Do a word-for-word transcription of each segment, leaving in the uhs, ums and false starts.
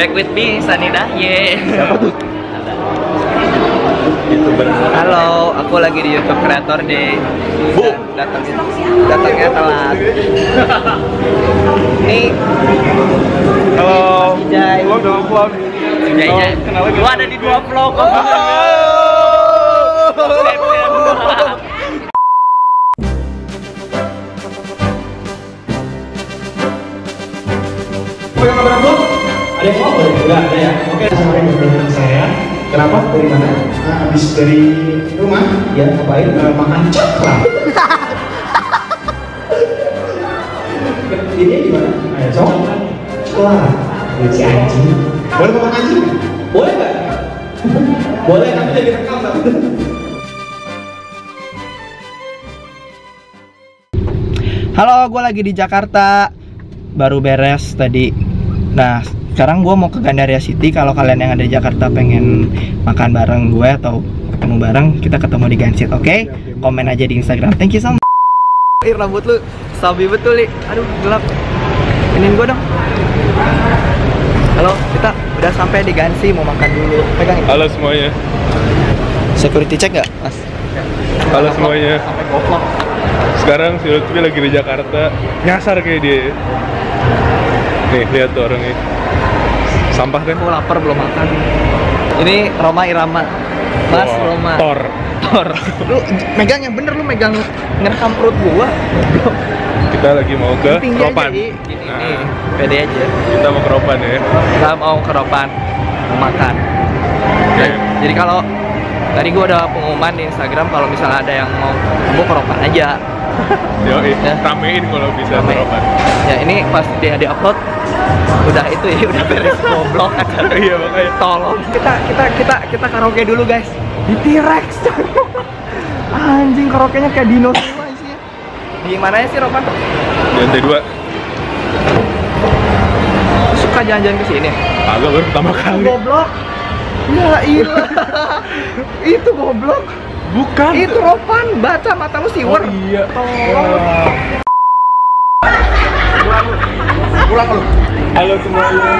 Back with me, Sunny Dahye. Siapa tuh? Halo, aku lagi di YouTube Creator Day. Bu, datang datangnya telat. Nih. Halo. Ijal. Vlog dong, vlog. Ijal. Lu ada di dua vlog. Ada yang mau berbicara, ada ya? Oke, sampai berbicara saya. Kenapa? Dari mana? Nah, habis dari rumah. Ya, ngapain? Uh, makan coklat. Ini gimana? Coklat. Coklat. Si anjing. Boleh makan anjing? Boleh nggak? Boleh, tapi jadi rekam tapi. Halo, gue lagi di Jakarta. Baru beres tadi. Nah, sekarang gue mau ke Gandaria City. Kalau kalian yang ada di Jakarta pengen makan bareng gue atau ketemu bareng, kita ketemu di Gansit, oke? Okay? Komen aja di Instagram. Thank you so much. Ir rambut lu sabi betul, Li. Aduh, gelap. Iniin gue dong. Halo, kita udah sampai di Gansi, mau makan dulu. Pegang. Halo semuanya. Security check nggak, Mas? Halo semuanya. Sekarang si Lutfi lagi di Jakarta, nyasar kayak dia. Nih, lihat tuh orangnya. Sampah kan? Aku lapar belum makan. Ini Roma Irama. Mas oh, Roma. Tor. Tor. Lu megang yang bener, lu megang ngerekam perut gua. Kita lagi mau ke Ropan. Ini nah. Pede aja. Kita mau ke Ropan ya. Kita mau ke Ropan mau makan. Okay. Nah, jadi kalau tadi gua ada pengumuman di Instagram kalau misalnya ada yang mau mau ke Ropan aja. Yoi, ya. Ramein kalau bisa ke Ropan. Ya ini pas dia di-upload udah itu ya udah beres goblok kan. Iya makanya tolong kita kita kita kita karaoke dulu guys di T-Rex. Anjing karaoke-nya kayak dino semua isinya. Di mananya sih Ropan? Di lantai dua. Suka jalan-jalan ke sini? Agak baru pertama kali. Goblok. Ya ilah. Itu goblok. Bukan. Itu Ropan, baca mata lu siwer. Oh, iya. Tolong. Pulang lu. Halo semuanya.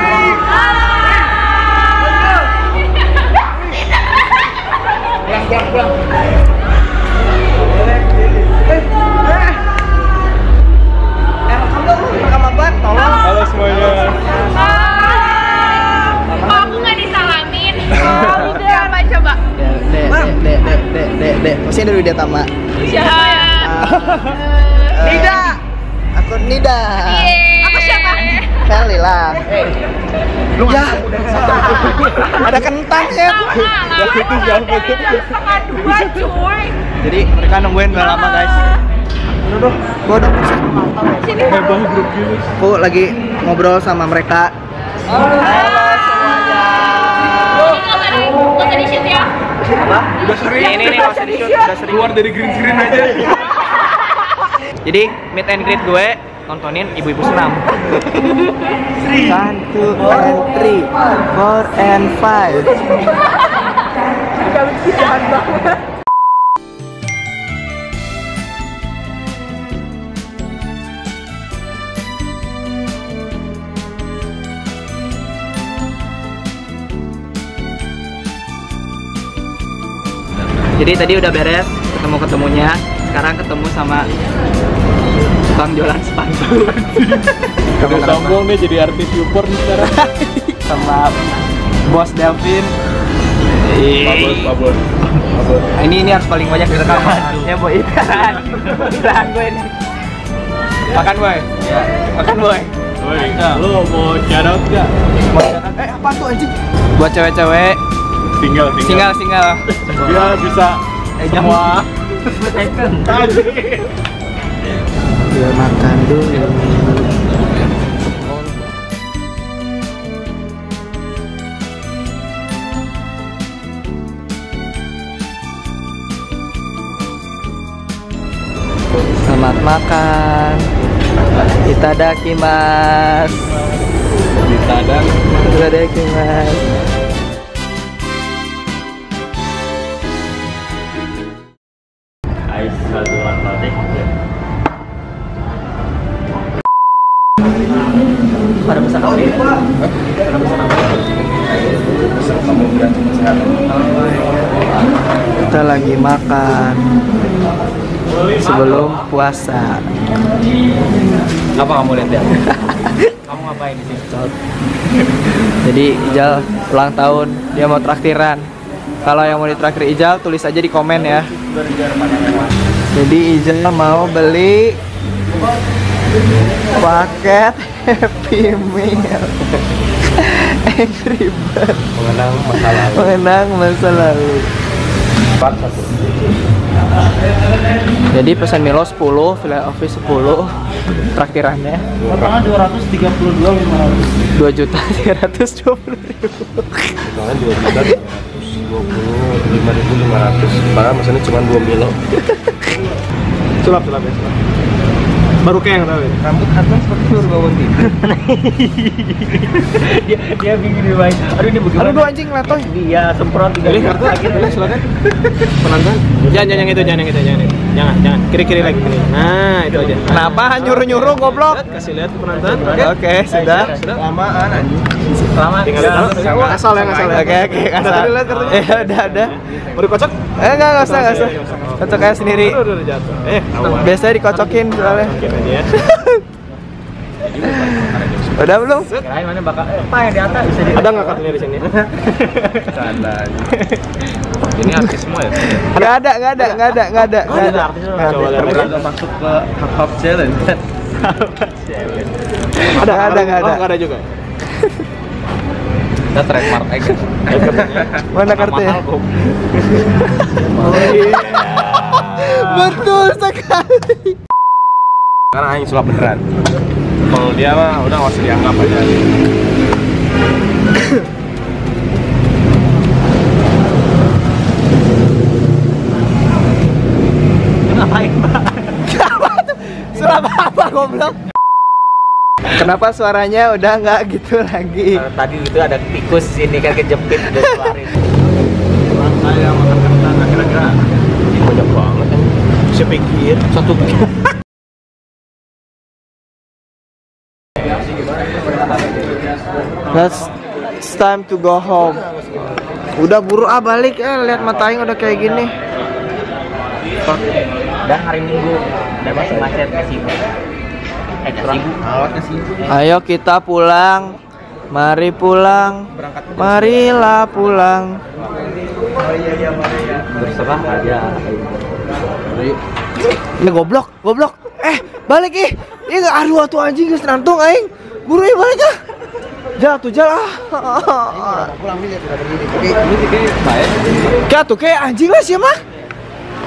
Pulang, pulang, pulang. Eh, kamu lu rekam apaan? Tolong. Halo semuanya. Kok aku nggak disalamin? Kamu udah apa coba? Dek, dek, dek, dek, dek, dek. Masih dulu dia tamak. Siapa ya? Nida. Aku Nida. Sally lah. Hey. Lu ya. Ada kentangnya. Nah, itu jauh betul. dua, cuy. Jadi mereka nungguin enggak lama, guys. Aduh, gua udah pusing. Sini bang grup gini. Aku lagi ngobrol sama mereka. Halo semuanya. Gua tadi shoot ya. Apa? Udah sering ini nih, udah sering shoot, udah sering keluar dari green screen aja. Jadi meet and greet gue tontonin ibu-ibu senam. one, two, and three, four, and five. Jadi tadi udah beres ketemu-ketemunya. Sekarang ketemu sama Bang Jolan sepatu. Kamu sombong nih jadi artis youtuber nih sekarang. Sama Bos Delvin. Pabos, pabos. Ini ini harus paling banyak direkam. Ya boy. Tahan gue ini. Makan boy. Ya. Makan boy. Boy. Lo mau shout-out enggak? Mau shout-out. Eh, apa tuh anjing? Buat cewek-cewek single, single. Single, single. Dia bisa semua. Anjing. Dia makan dulu. Selamat makan. Itadakimasu. Itadakimasu. Itadakimasu. pada pesan apa nih? Pada pesan apa? Pesan kemudian cuma sehari. Kita lagi makan sebelum puasa. Apa kamu lihat-lihat? Kamu ngapain di sini? Jadi Ijal ulang tahun, dia mau traktiran. Kalau yang mau ditraktir Ijal, tulis aja di komen ya. Jadi Ijal mau beli paket Happy Meal. Angry Bird. Mengenang masa lalu. Mengenang masa lalu. Jadi pesan Milo sepuluh, filet office sepuluh, traktirannya dua ratus tiga puluh dua ribu lima ratus. dua juta tiga ratus dua puluh ribu. Jangan dua juta tiga ratus dua puluh lima ribu lima ratus. Padahal pesannya cuma dua Milo. Sulap-sulap ya, sulap. Baru kayak yang tahu. Rambut Adnan seperti baru bangun tidur. dia dia bikin main. Aduh ini bagaimana? Aduh anjing letoy. Dia semprot tiga kali. Silakan silakan. Penonton. Jangan jangan yang itu, jangan yang itu, jangan. Jangan, jangan. Kiri-kiri lagi. Nah, itu aja. Kenapa nyuruh-nyuruh goblok? Kasih lihat penonton. Oke, sudah. Lamaan anjing. Lama. Tinggal asal yang asal. Oke, oke. Asal. Eh, udah ada. Baru kocok? Eh, enggak, enggak usah, enggak usah. Kocok aja sendiri. Eh, biasanya dikocokin soalnya. Ya. Udah belum? Kirain mana bakal apa yang di atas bisa di. Ada nggak kartunya di sini? Ada. Ini artis semua ya? Nggak ada, nggak ada, nggak ada, nggak ada. Nggak ada artis semua. Coba masuk ke hub challenge. Ada, ada, nggak ada. Nggak ada juga. Kita trademark aja. Mana kartunya? Betul sekali. Karena aing sulap beneran. Kalau dia mah udah nggak usah dianggap aja. Ngapain pak? Apa tuh? Sulap apa goblok? Kenapa suaranya udah nggak gitu lagi? Nah, tadi itu ada tikus sini kan kejepit udah suarin. Orang saya makan kentang kira-kira banyak banget. Saya pikir satu. That's, it's time to go home. Udah buru ah balik eh lihat mata aing udah kayak gini. Dan hari Minggu udah masih macet ke sini. Eh Ibu, awak ke sini. Ayo kita pulang. Mari pulang. Marilah pulang. Berserah aja. Ini goblok, goblok. Eh, balik ih. Ih aduh atuh anjing geus nantung aing. Buru ih balik ah. Jatuh jalan. Pulang nih sudah berdiri. Oke, kayak anjing lah sih mah.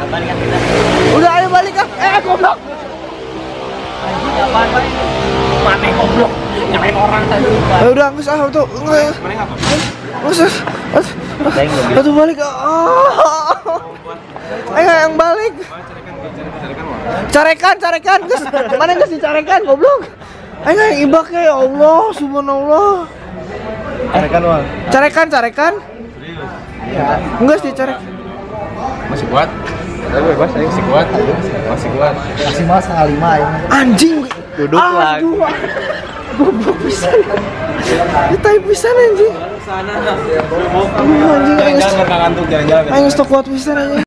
Balikan kita. Udah ayo balik ah. Eh goblok. Anjing apaan bae? Mati goblok. Nyalain orang tadi. Ya udah ngus ah tuh. Mana ngapa? Ngus. Aduh balik. Ayo yang balik. Carekan, carekan, ngus. Mana ngus dicarekan goblok. Ayo yang ibaknya ya Allah, subhanallah. Carekan wal. Carekan, carekan. Iya. Enggak sih carek. Masih kuat. Tapi bebas, ayo masih kuat. Masih kuat. Maksimal setengah lima ya. Anjing. Duduk lah. Aduh. Goblok pisan. Ditai pisan anjing. Sana. Aduh anjing. Jangan-jangan ngantuk, jangan-jangan. Ayo stok kuat pisan anjing.